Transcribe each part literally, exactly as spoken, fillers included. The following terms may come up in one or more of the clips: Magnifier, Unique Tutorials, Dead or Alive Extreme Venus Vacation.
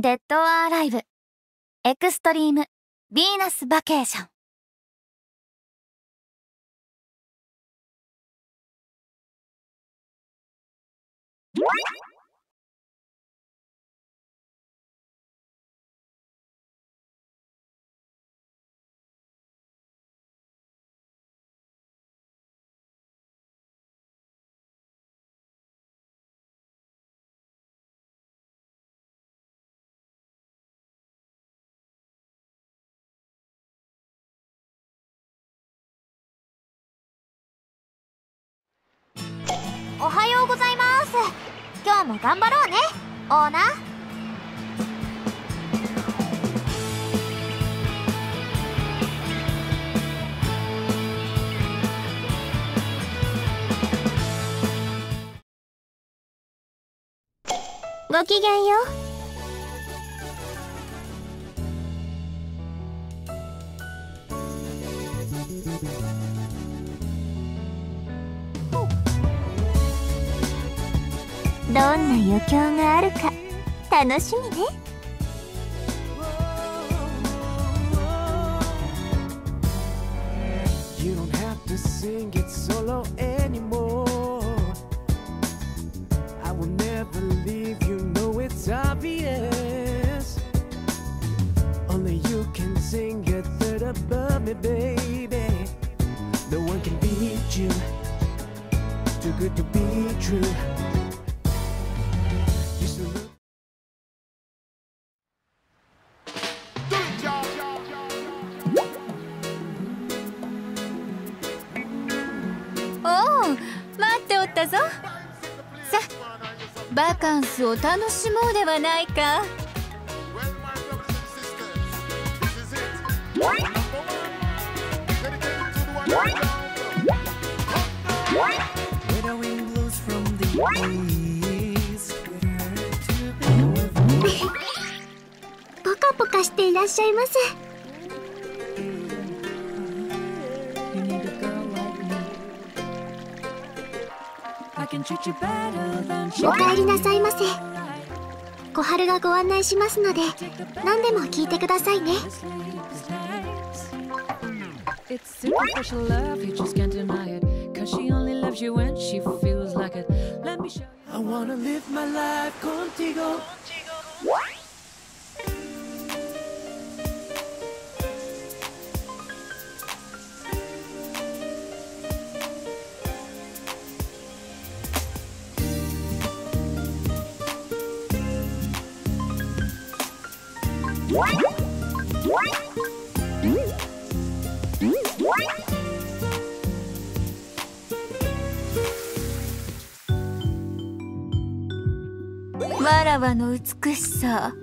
Dead or Alive Extreme Venus Vacation.おはようございます。今日も頑張ろうね、オーナー。ごきげんよう。どんな余興があるか楽しみね。さあ、バカンスを楽しもうではないか。ポカポカしていらっしゃいませ。おかえりなさいませ。小春がご案内しますので、何でも聞いてくださいね。わらわの美しさ、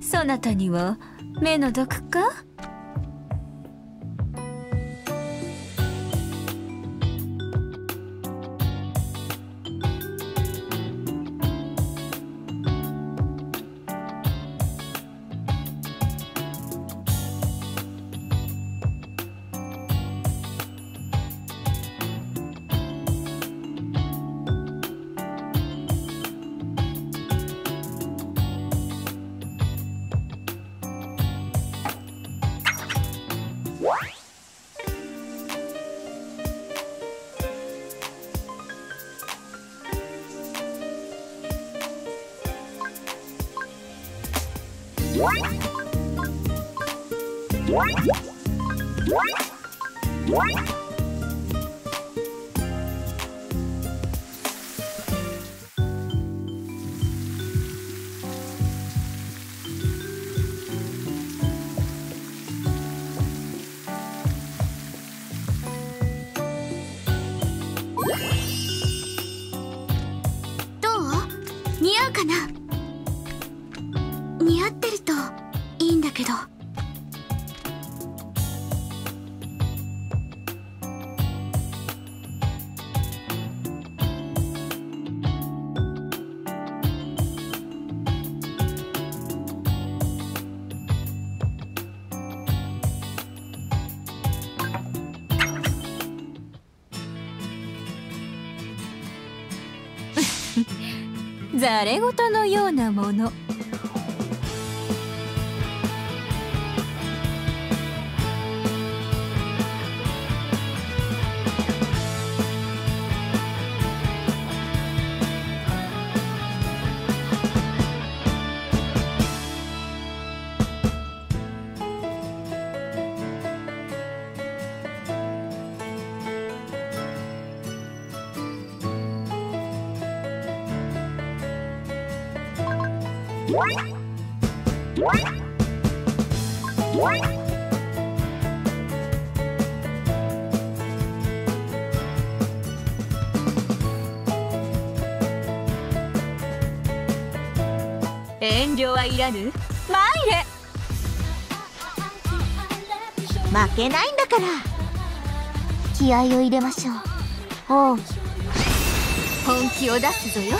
そなたには目の毒か？似合ってるといいんだけど。ざれ言のようなもの。遠慮はいらぬ。参れ。負けないんだから。気合を入れましょう。おう。本気を出すぞよ。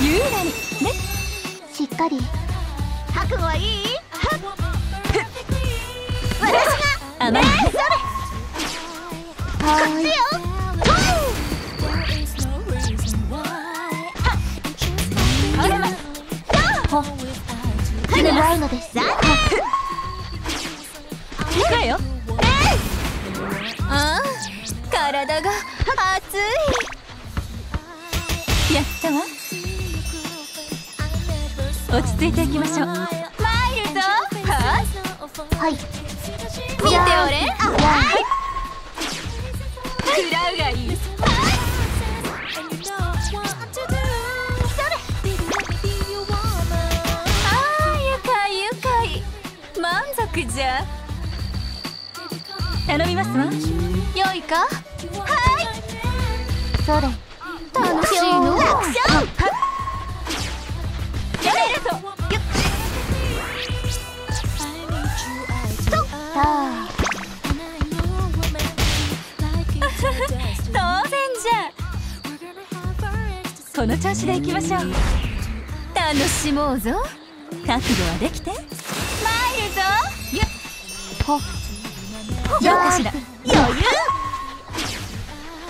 優雅にね。しっかり。覚悟はいい？私が。ねえ、それ。こっちよ。 ないのです。残念。来たよ。ああ、体が熱い。やったわ。落ち着いていきましょう。参るぞ。はい。見ておれ。はい。食らうがいい。はい。 じゃあ頼みますわ。良いか。はい。それ楽しいの。アクション。やめるぞ。と当然じゃ。この調子でいきましょう。楽しもうぞ。覚悟はできて。参るぞ。 ほっよかしら。余裕。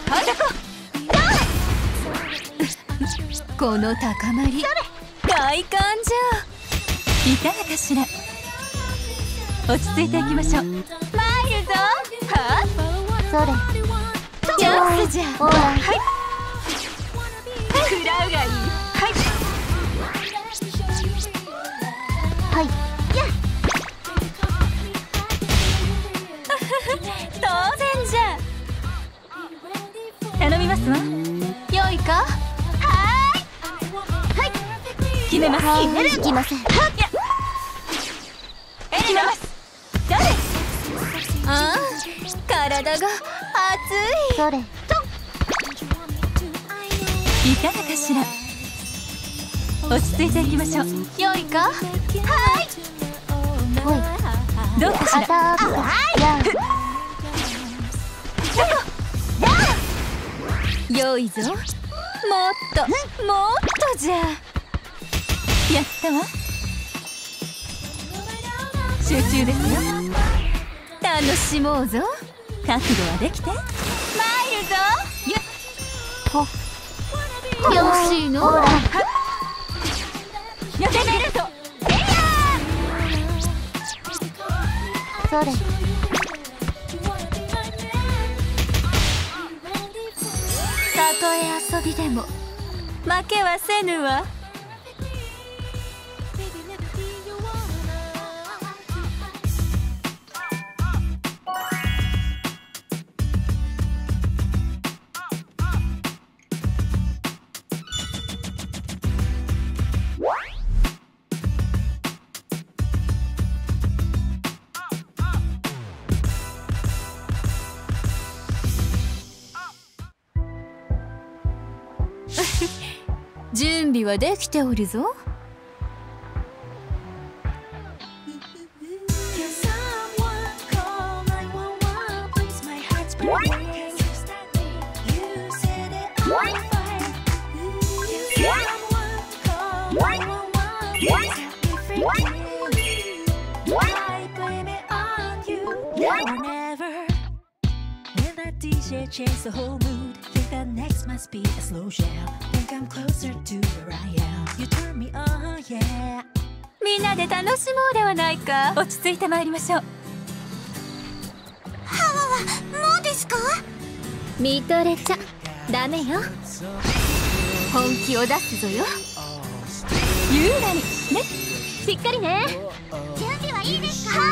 あざこ。この高まり快感じゃ。いかがかしら。落ち着いていきましょう。参るぞ。はあ。それ。よしじゃ。はい。食らうがいい。はい。はい。 良いか。はい。はい。決めます。決める。行きません。はっ。行きます。誰？ああ、体が熱い。それ。いかがかしら。落ち着いていきましょう。良いか。はい。はい。どうかしら。はい。 良いぞ。もっともっとじゃ。やったわ。集中ですよ。楽しもうぞ。覚悟はできて。参るぞ。よっ。よしの。やめるぞ。それ。 たとえ遊びでも負けはせぬわ。準備はできておるぞ。That next must be a slow jam. Think I'm closer to where I am. You turn me on, yeah. みんなで楽しもうではないか。落ち着いてまいりましょう。ハワはもうですか？見とれちゃダメよ。本気を出すぞよ。優雅にね。しっかりね。準備はいいですか？はい。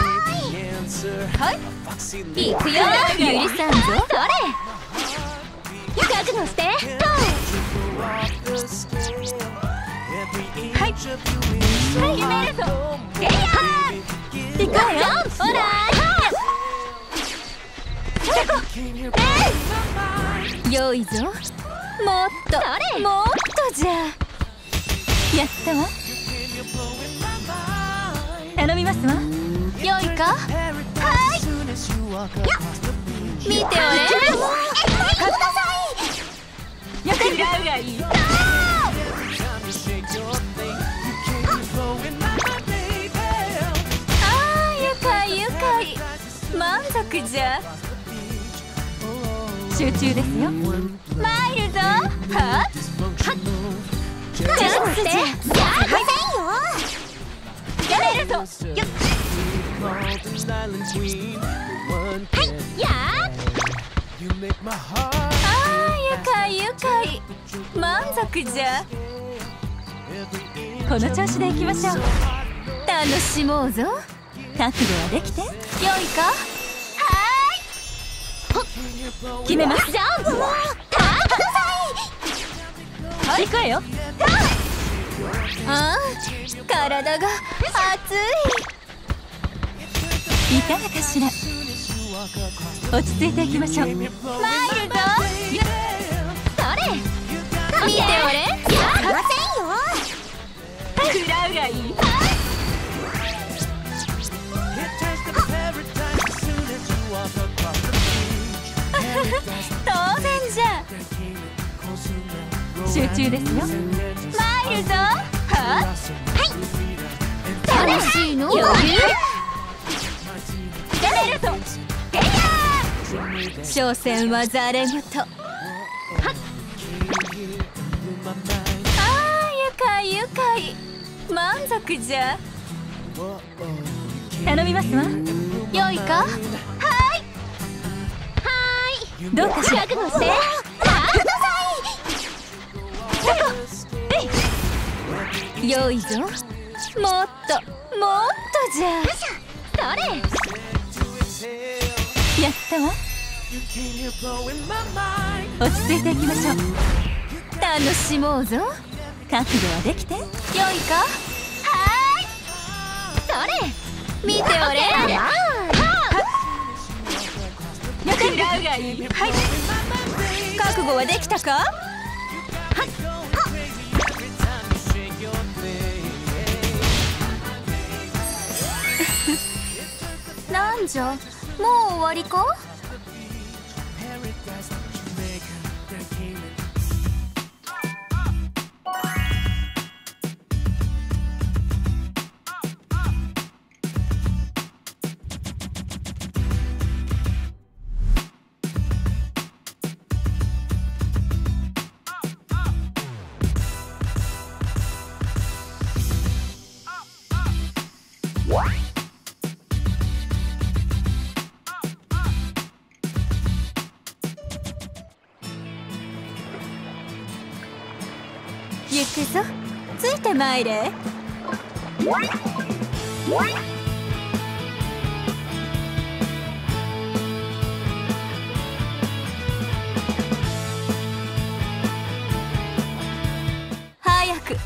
はい。いくよ。ゆりさんぞ。どれ？ 覚悟して。はい。参れ。早く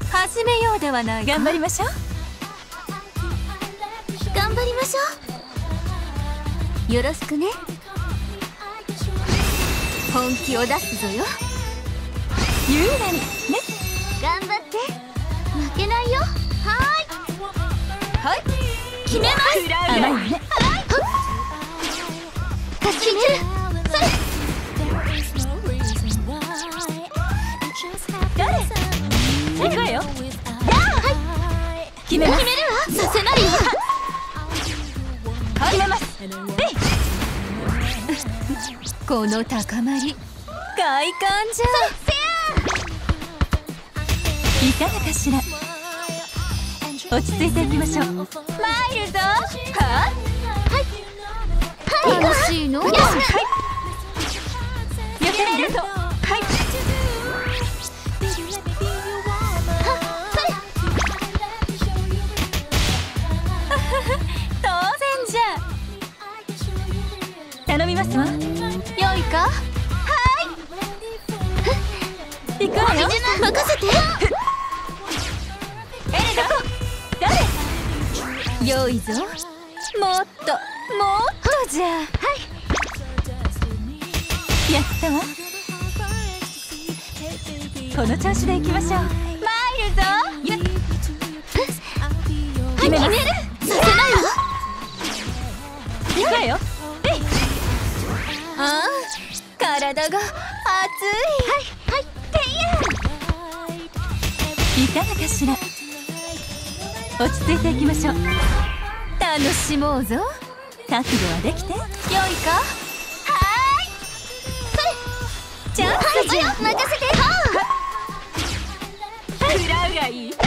始めようではないか。頑張りましょう。頑張りましょう。よろしくね。本気を出すぞよ。優雅にね。頑張って。負けないよ。はい。はい。決めます。あらね。はい。決める。それ。誰？行くわよ。はい。決めます。決めるわ。させないよ。決めます。え。この高まり、快感じゃ。いかがかしら。落ち着いていきましょう。マイルド。ははい。楽しいの。よし。はい。やめると。はい。当然じゃ。頼みますわ。よいか。はい。行くわよ。任せて。よいぞ。もっともっとじゃ。はい、やったわ。この調子でいきましょう。参るぞ。決める。させないわ。行くわよ。えい。ああ、体が熱い。はいはい。てんや。いかがかしら。落ち着いていきましょう。楽しもうぞ。覚悟はできてよいか。はーい。それじゃあ、はいじゃあ任せて。はい。食らうがいい。あ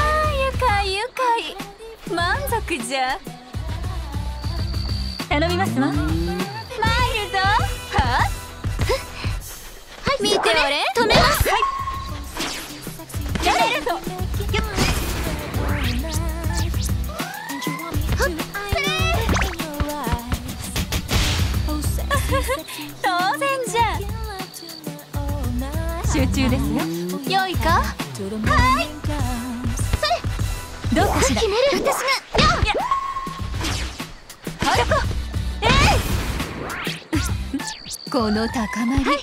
あ、愉快愉快。満足じゃ。頼みますわ。見て、これ止めます。やめるぞ。当然じゃ。集中ですよ。良いか。はい。それどうかしら。決める。私が。やあ、そこ。えい。この高まり、はい、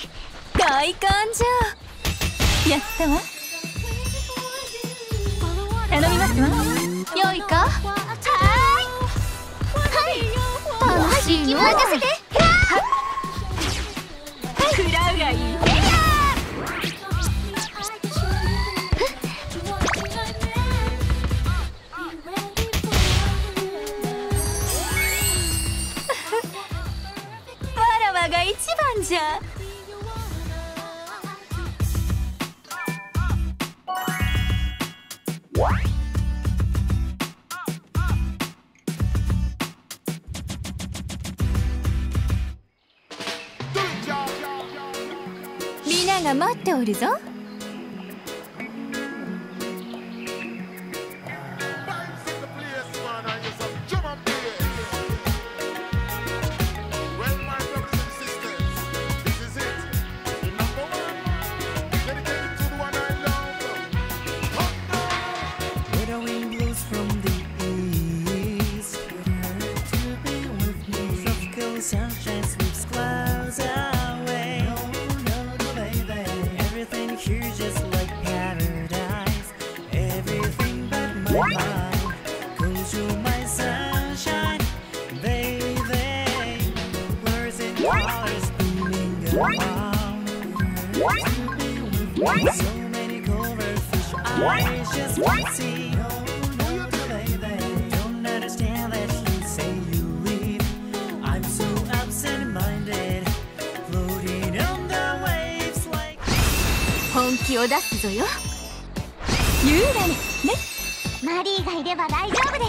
快感じゃ。やったわ。頼みますわ。良いか。はい。楽しいわ。はい。任せて。はい。食らうがいい。わらわが一番じゃ。待っておるぞ。本気を出すぞよ。優雅にね。マリーがいれば大丈夫で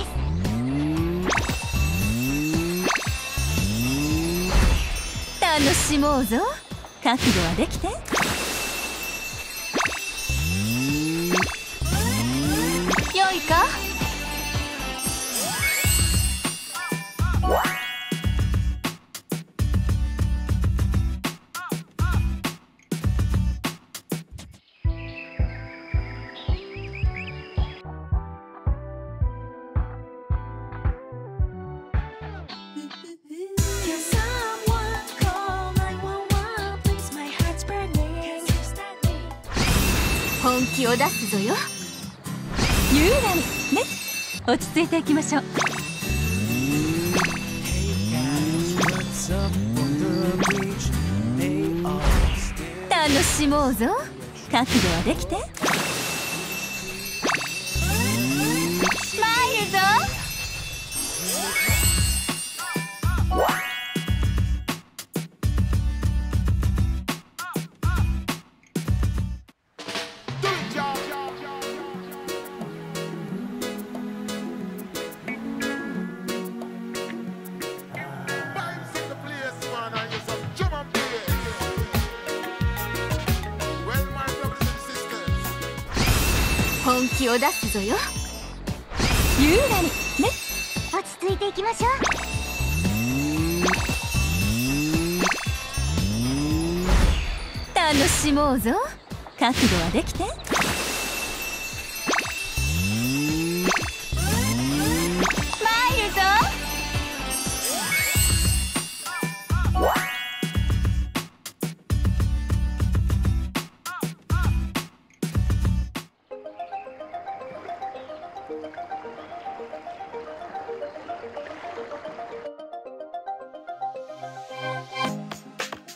す。楽しもうぞ。覚悟はできて。良いか。本気を出すぞよ。優雅にね。落ち着いていきましょう。楽しもうぞ。覚悟はできて。参るぞ。本気を出すぞよ。優雅にね。落ち着いていきましょう。楽しもうぞ。覚悟はできて。参るぞ。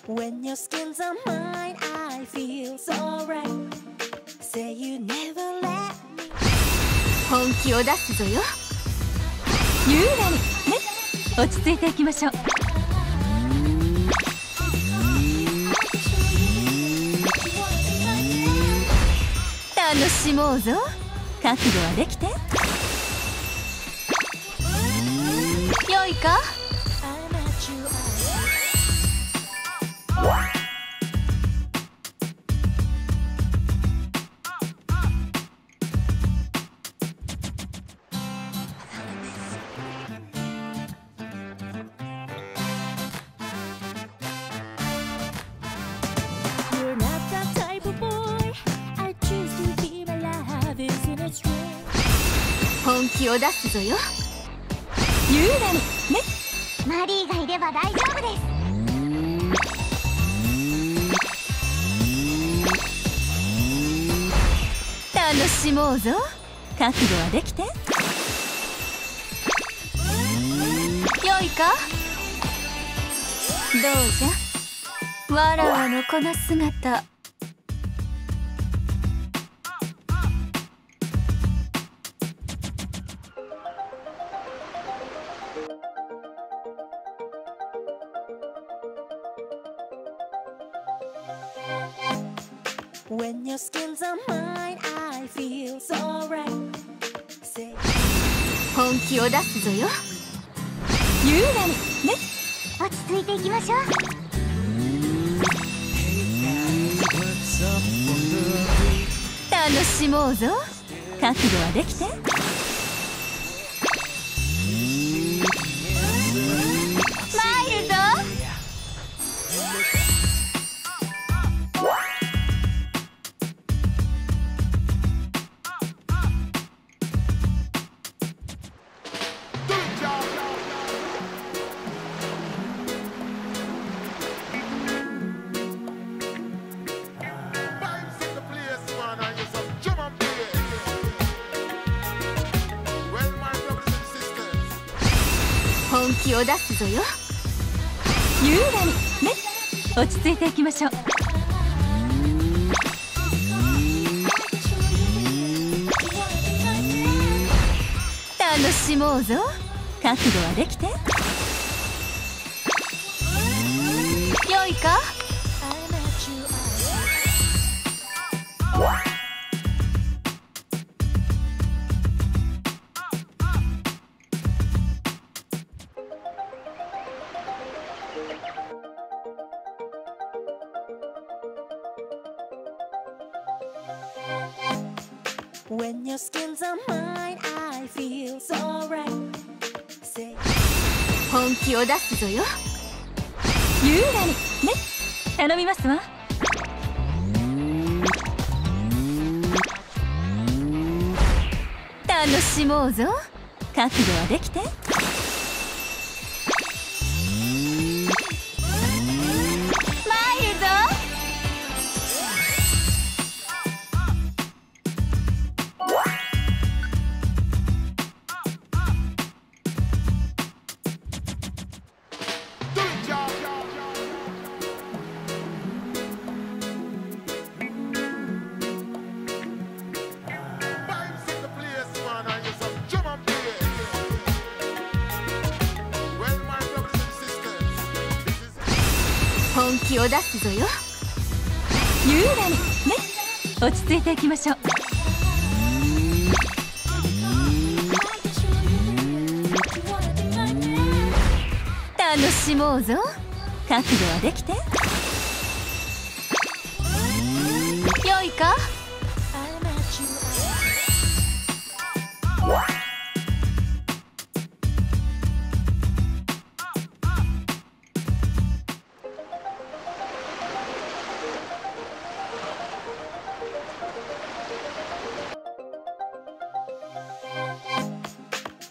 When your skins are mine, I feel so right. Say you never let me. 本気を出すぞよ。優雅にね。落ち着いていきましょう。楽しもうぞ。覚悟はできて。良いか？本気を出すぞよ。優雅にね。マリーがいれば大丈夫です。楽しもうぞ。覚悟はできて。よいか。どうじゃ。わらわのこの姿。When your skins are mine, I feel so right. Say, 本気を出すぞよ。優雅にね。落ち着いていきましょう。楽しもうぞ。覚悟はできて。参るぞ。本気を出すぞよ。優雅にね。落ち着いていきましょう。楽しもうぞ。覚悟はできて。良いか。When your skins are mine, I feel so right. Say, 本気を出すぞよ。優雅にね。頼みますわ。楽しもうぞ。覚悟はできて。本気を出すぞよ。優雅にね。落ち着いていきましょう。楽しもうぞ。覚悟はできて。良いか。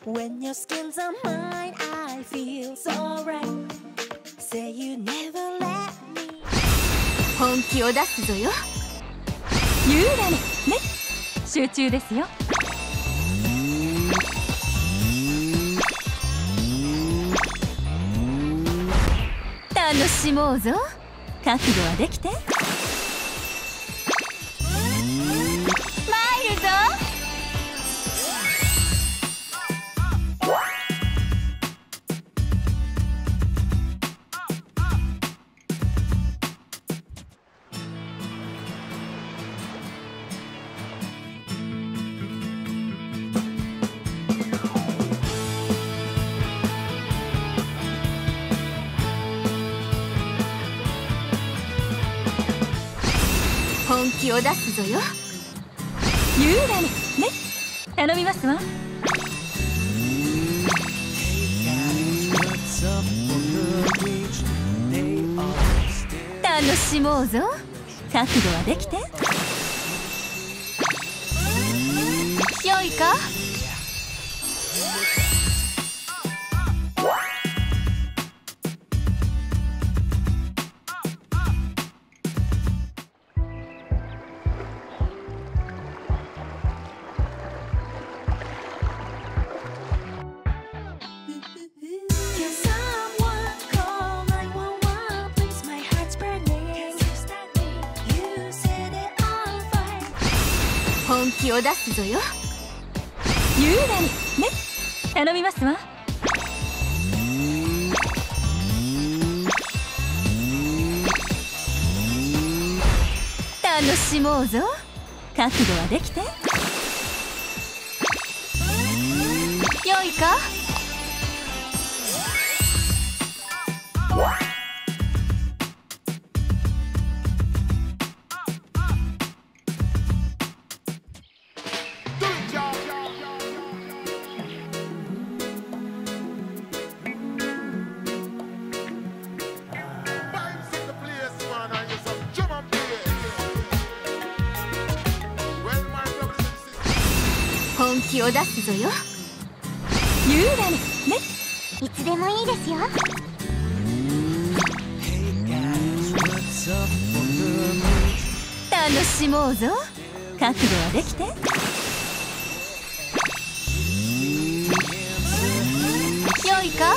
When your skin's on mine, I feel so right. Say you never let me. 本気を出すぞよ。優雅にね。集中ですよ。 楽しもうぞ。覚悟はできて。マイルド。本気を出すぞよ。優雅にね。頼みますわ。楽しもうぞ。覚悟はできて。良いか？本気を出すぞよ。優雅にね。頼みますわ。楽しもうぞ。覚悟はできて。良いか？ 本気を出すぞよ。優雅にね。いつでもいいですよ。楽しもうぞ。覚悟はできて。良いか？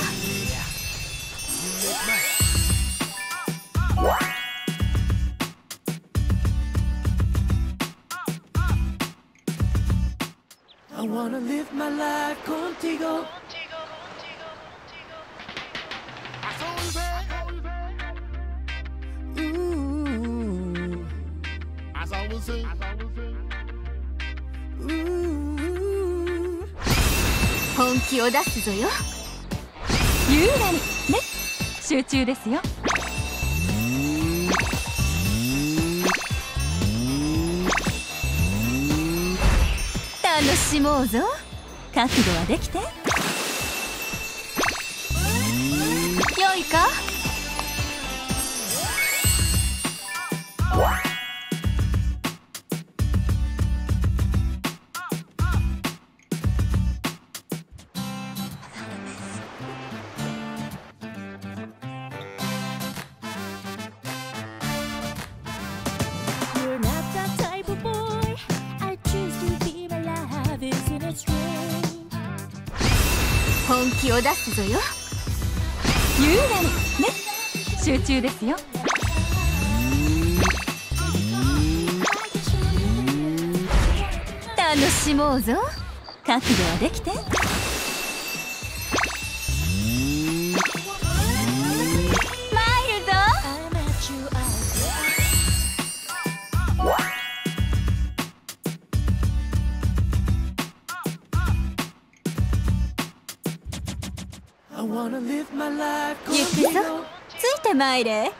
I wanna live my life contigo. Ooh. As I was saying. Ooh. 本気を出すぞよ。優雅にね。集中ですよ。 楽しもうぞ。覚悟はできて。良いか？本気を出すぞよ。優雅にね。集中ですよ。楽しもうぞ。覚悟はできて。マイルド。ゆきぞ、ついてまいれ。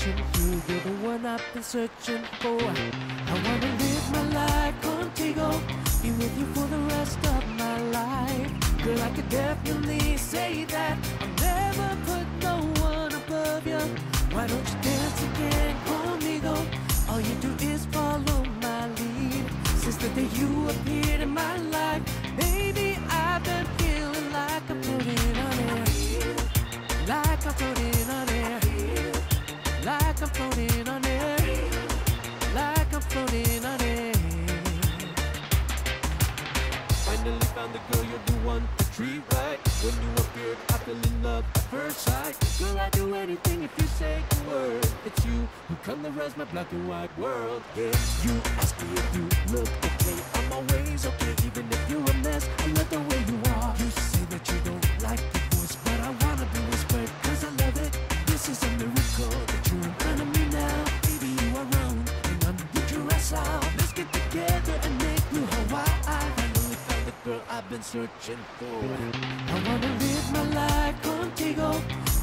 vacation. You're the one I've been searching for. I want to live my life contigo, be with you for the rest of my life. Girl, I could definitely say that I'll never put no one above you. Why don't you dance again conmigo? All you do is follow my lead. Since the day you appeared in my life, baby, I've been feeling like I'm floating on air. Like I'm floating on air. Like I'm floating on air. Like I'm floating on air. Finally found the girl, you're the one to treat right. When you appeared, I fell in love at first sight. Girl, I'd do anything if you say the word. It's you who colorize my black and white world. Yeah, you ask me if you look okay. I'm always okay, even if you're a mess. I love the way you are. You say that you don't like your voice, but I wanna be whispered, 'cause I love it. This is a miracle that you're in front of me now. Baby, you are wrong, and I'm with your ass out. Let's get together and make you Hawaii. Girl, I've been searching for. I wanna live my life contigo,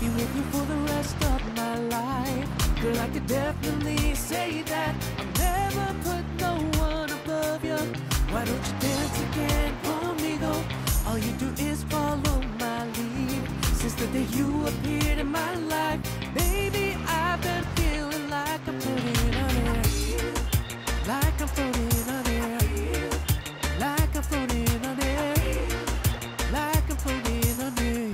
be with you for the rest of my life. Girl, I could definitely say that I'll never put no one above you. Why don't you dance again conmigo? All you do is follow my lead. Since the day you appeared in my life, baby, I've been feeling like I'm floating on air. Like I'm floating on air. Like I'm floating. Like I'm floating on air.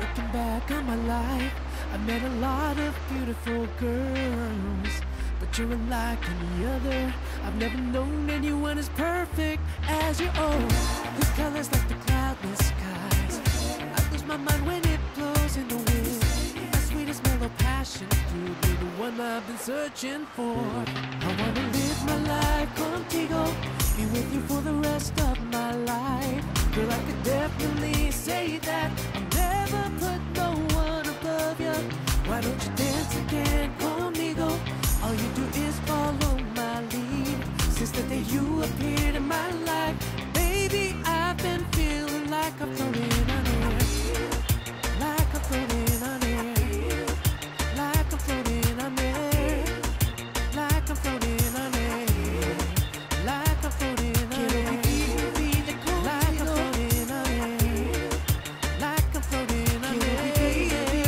Looking back on my life, I met a lot of beautiful girls, but you're unlike any other. I've never known anyone as perfect as you are. This color's like the cloudless skies. I lose my mind when it blows in the wind. My sweetest mellow passion, you'll be the one I've been searching for. I wanna live my life contigo, be with you for the rest of my life. Girl, I could definitely say that I'll never put no one above you. Why don't you dance again conmigo? All you do is follow my lead. Since the day you appeared in my life, baby, I've been feeling like I'm floating on air. Like I'm floating on air. Like I'm floating on air. Like I'm floating on air.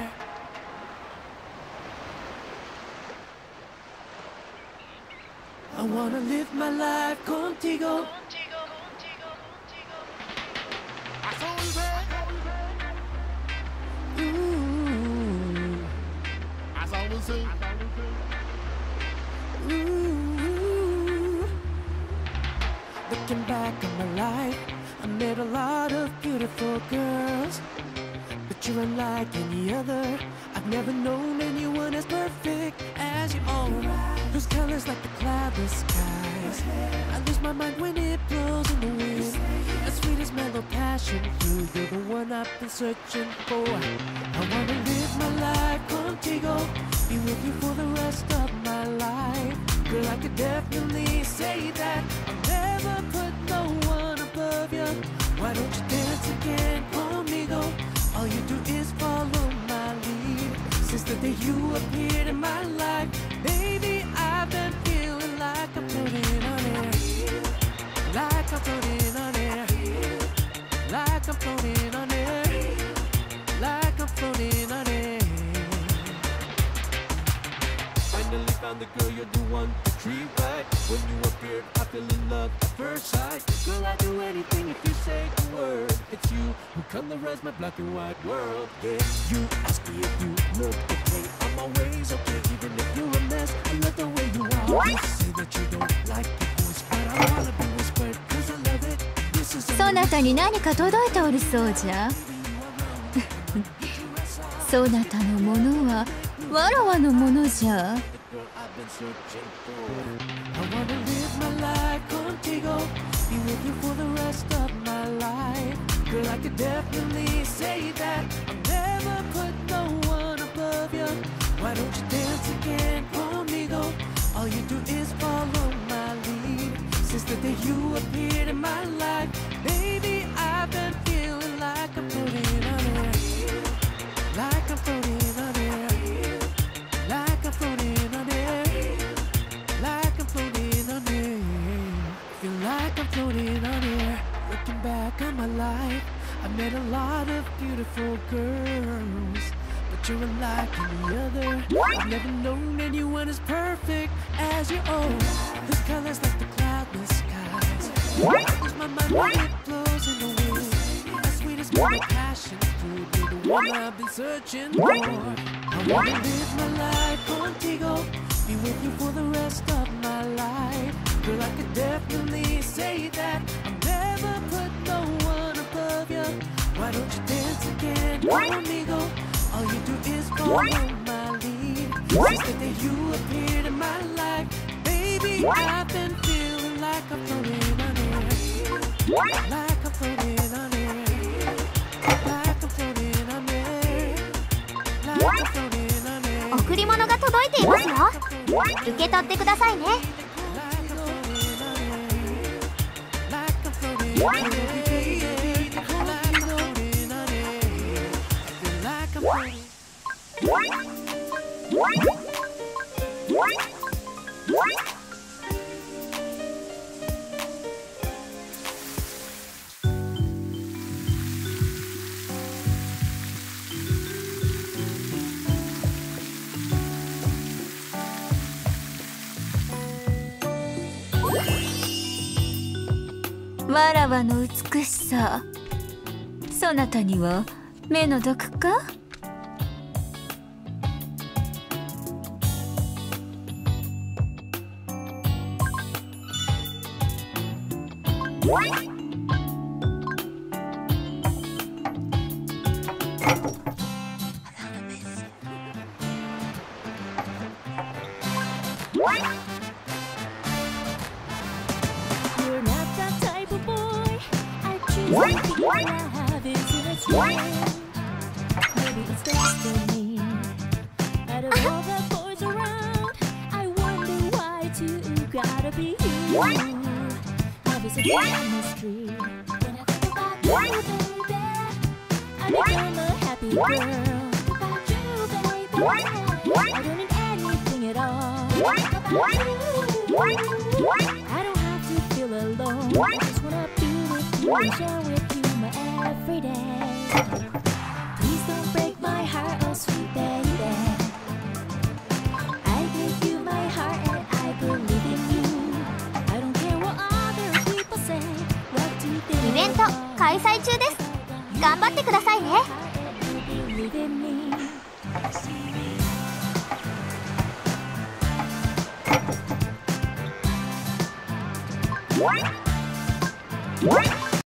Like I'm floating on air. I wanna live my life contigo. Ooh. Ooh. Looking back on my life, I met a lot of beautiful girls, but you're unlike any other. I've never known anyone as perfect as you are. Those colors like the cloudless skies. I lose my mind when it blows in the wind. The sweetest mellow passion, you, you're the one I've been searching for. I wanna live my life contigo, be with you for the rest of my life. Girl, I could definitely say that I'll never put no one above you. Why don't you dance again conmigo? All you do is follow my lead. Since the day you appeared in my life, baby, I've been feeling like I'm floating on air. Like I'm floating on air. Like I'm floating on air. Like I'm floating on air. Finally found the girl, you're the one to treat right. When you appeared, I fell in love at first sight. Girl, I'd do anything if you say the word. It's you who colorize my black and white world. Yeah, you ask me if you look okay. I'm always okay, even if you're a mess. I love the way you are. You say that you don't like your voice, but I wanna be whispered, 'cause I love it. This is a miracle. わらわのものじゃ。 Since the day you appeared in my life, baby, I've I've never known anyone as perfect as you own. The colors like the cloudless skies. There's my mind when it blows in the wind. The sweetest kind of passion could be the one I've been searching for. I wanna live my life contigo, be with you for the rest of my life. Girl, I could definitely say that I'll never put no one above you. Why don't you dance again, amigo? All you do is follow my lead. Since the day you appeared in my life, baby, I've been feeling like I'm floating on air. Like I'm floating on air. Like I'm floating on air. Like I'm floating on air. 贈り物が届いていますよ。受け取ってくださいね。わらわの美しさ、そなたには目の毒か？What? What?